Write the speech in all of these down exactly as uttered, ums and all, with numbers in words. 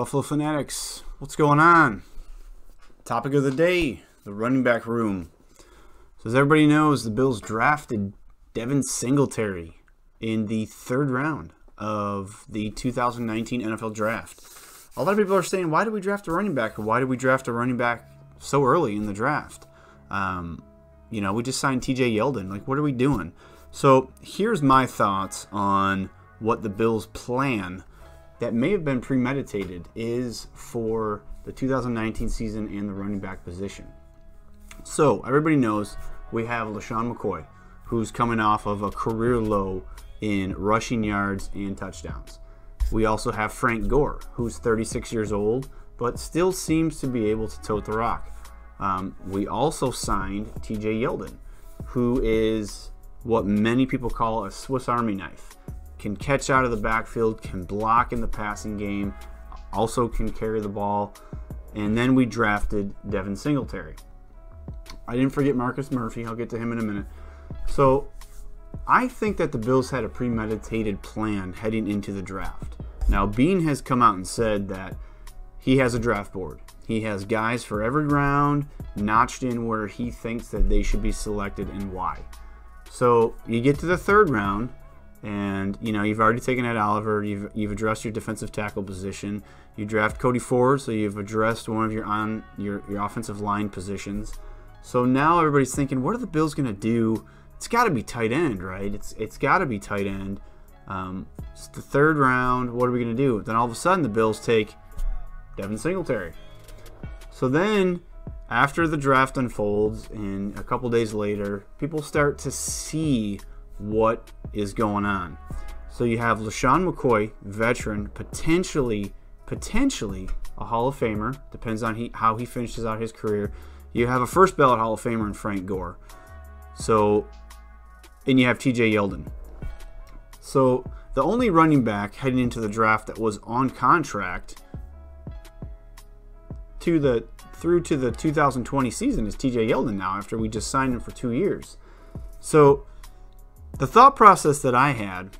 Buffalo Fanatics, what's going on? Topic of the day, the running back room. So as everybody knows, the Bills drafted Devin Singletary in the third round of the two thousand nineteen N F L draft. A lot of people are saying, why did we draft a running back? Or why did we draft a running back so early in the draft? Um, you know, we just signed T J Yeldon. Like, what are we doing? So here's my thoughts on what the Bills' plan that may have been premeditated is for the two thousand nineteen season and the running back position. So everybody knows we have LeSean McCoy, who's coming off of a career low in rushing yards and touchdowns. We also have Frank Gore, who's thirty-six years old, but still seems to be able to tote the rock. Um, we also signed T J Yeldon, who is what many people call a Swiss Army knife. Can catch out of the backfield, can block in the passing game, also can carry the ball. And then we drafted Devin Singletary. I didn't forget Marcus Murphy. I'll get to him in a minute. So I think that the Bills had a premeditated plan heading into the draft. Now, Bean has come out and said that he has a draft board. He has guys for every round notched in where he thinks that they should be selected and why. So you get to the third round, and, you know, you've already taken Ed Oliver, you've, you've addressed your defensive tackle position, you draft Cody Ford, so you've addressed one of your on your, your offensive line positions. So now everybody's thinking, what are the Bills going to do? It's got to be tight end, right? It's It's got to be tight end. Um, it's the third round, what are we going to do? Then all of a sudden the Bills take Devin Singletary. So then, after the draft unfolds and a couple days later, people start to see what is going on. So you have LeSean McCoy, veteran, potentially potentially a Hall of Famer, depends on he, how he finishes out his career. You have a first ballot Hall of Famer in Frank Gore. So, and you have T J Yeldon. So the only running back heading into the draft that was on contract to the through to the two thousand twenty season is T J Yeldon now, after we just signed him for two years. So the thought process that I had,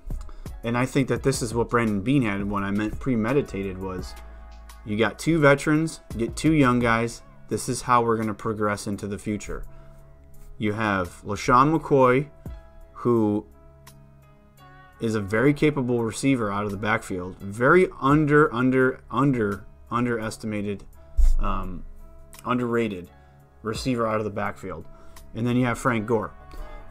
and I think that this is what Brandon Bean had when I meant premeditated, was you got two veterans, get two young guys. This is how we're going to progress into the future. You have LeSean McCoy, who is a very capable receiver out of the backfield, very under, under, under, underestimated, um, underrated receiver out of the backfield. And then you have Frank Gore.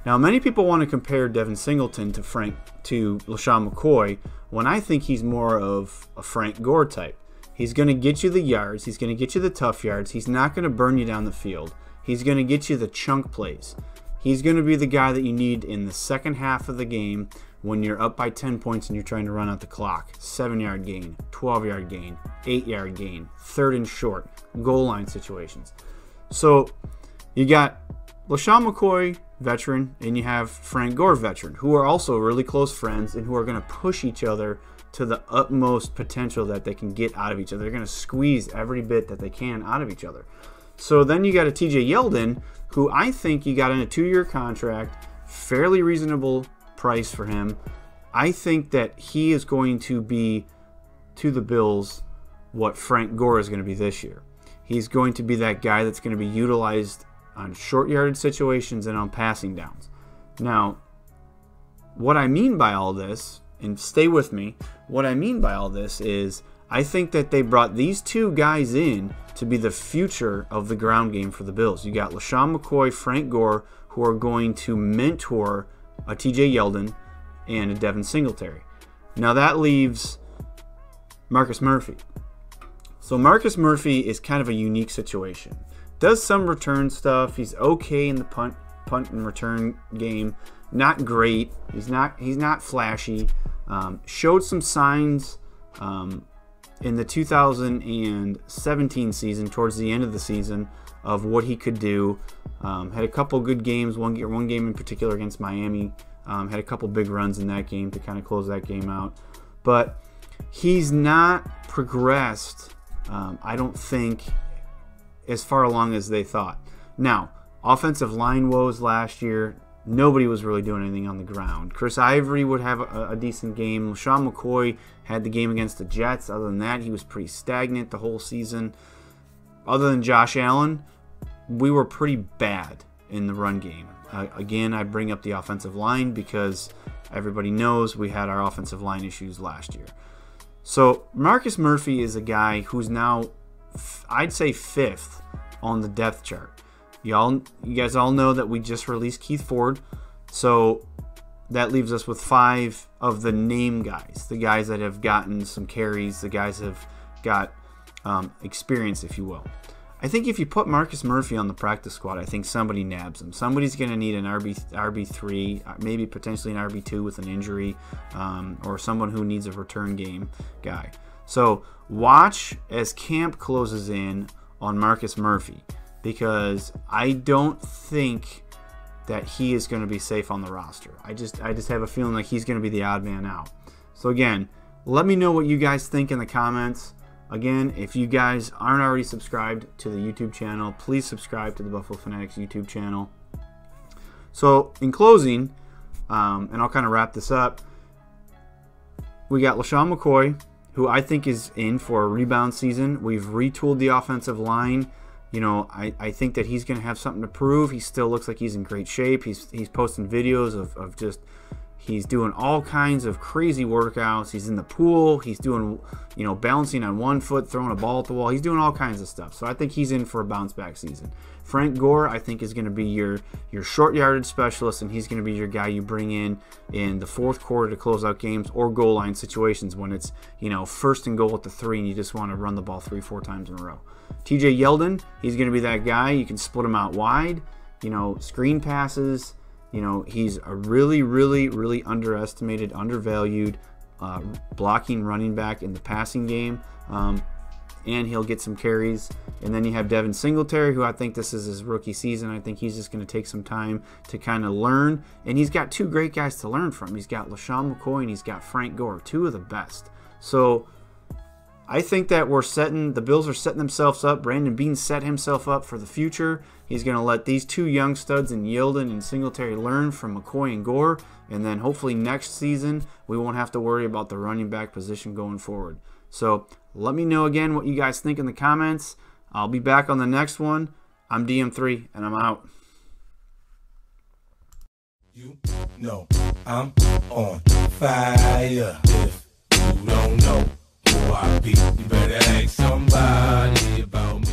Now, many people want to compare Devin Singleton to Frank to LeSean McCoy, when I think he's more of a Frank Gore type. He's going to get you the yards. He's going to get you the tough yards. He's not going to burn you down the field. He's going to get you the chunk plays. He's going to be the guy that you need in the second half of the game when you're up by ten points and you're trying to run out the clock. seven-yard gain, twelve-yard gain, eight-yard gain, third and short, goal line situations. So you got LeSean McCoy, veteran, and you have Frank Gore, veteran, who are also really close friends and who are going to push each other to the utmost potential that they can get out of each other. They're going to squeeze every bit that they can out of each other. So then you got a T J Yeldon, who I think you got in a two-year contract, fairly reasonable price for him. I think that he is going to be, to the Bills, what Frank Gore is going to be this year. He's going to be that guy that's going to be utilized on short yardage situations and on passing downs. Now, what I mean by all this, and stay with me, what I mean by all this is I think that they brought these two guys in to be the future of the ground game for the Bills. You got LeSean McCoy, Frank Gore, who are going to mentor a T J Yeldon and a Devin Singletary. Now that leaves Marcus Murphy. So Marcus Murphy is kind of a unique situation. Does some return stuff. He's okay in the punt, punt and return game. Not great. He's not. He's not flashy. Um, showed some signs um, in the two thousand seventeen season, towards the end of the season, of what he could do. Um, had a couple good games. One, one game in particular against Miami. Um, had a couple big runs in that game to kind of close that game out. But he's not progressed. Um, I don't think, as far along as they thought. Now, offensive line woes last year nobody was really doing anything on the ground. Chris Ivory would have a, a decent game. LeSean McCoy had the game against the Jets. Other than that, he was pretty stagnant the whole season. Other than Josh Allen, we were pretty bad in the run game. Uh, again, I bring up the offensive line because everybody knows we had our offensive line issues last year. So Marcus Murphy is a guy who's now, I'd say, fifth on the depth chart. Y'all, you guys all know that we just released Keith Ford, so that leaves us with five of the name guys, the guys that have gotten some carries, the guys that have got um, experience, if you will. I think if you put Marcus Murphy on the practice squad, I think somebody nabs him. Somebody's going to need an R B three, maybe potentially an R B two with an injury, um, or someone who needs a return game guy. So watch as camp closes in on Marcus Murphy, because I don't think that he is going to be safe on the roster. I just, I just have a feeling like he's going to be the odd man out. So again, let me know what you guys think in the comments. Again, if you guys aren't already subscribed to the YouTube channel, please subscribe to the Buffalo Fanatics YouTube channel. So in closing, um, and I'll kind of wrap this up, we got LeSean McCoy, who I think is in for a rebound season. We've retooled the offensive line. You know, I, I think that he's going to have something to prove. He still looks like he's in great shape. He's, he's posting videos of, of just... He's doing all kinds of crazy workouts. He's in the pool. He's doing, you know, balancing on one foot, throwing a ball at the wall. He's doing all kinds of stuff. So I think he's in for a bounce back season. Frank Gore, I think, is going to be your, your short yardage specialist, and he's going to be your guy you bring in in the fourth quarter to close out games or goal line situations when it's, you know, first and goal at the three and you just want to run the ball three, four times in a row. T J Yeldon, he's going to be that guy. You can split him out wide, you know, screen passes. You know, he's a really, really, really underestimated, undervalued uh, blocking running back in the passing game. Um, and he'll get some carries. And then you have Devin Singletary, who I think this is his rookie season. I think he's just going to take some time to kind of learn. And he's got two great guys to learn from. He's got LeSean McCoy and he's got Frank Gore, two of the best. So I think that we're setting, the Bills are setting themselves up. Brandon Bean set himself up for the future. He's going to let these two young studs in Yeldon and Singletary learn from McCoy and Gore. And then hopefully next season, we won't have to worry about the running back position going forward. So let me know again what you guys think in the comments. I'll be back on the next one. I'm D M three, and I'm out. You know I'm on fire. If you don't know, I be. You better ask somebody about me.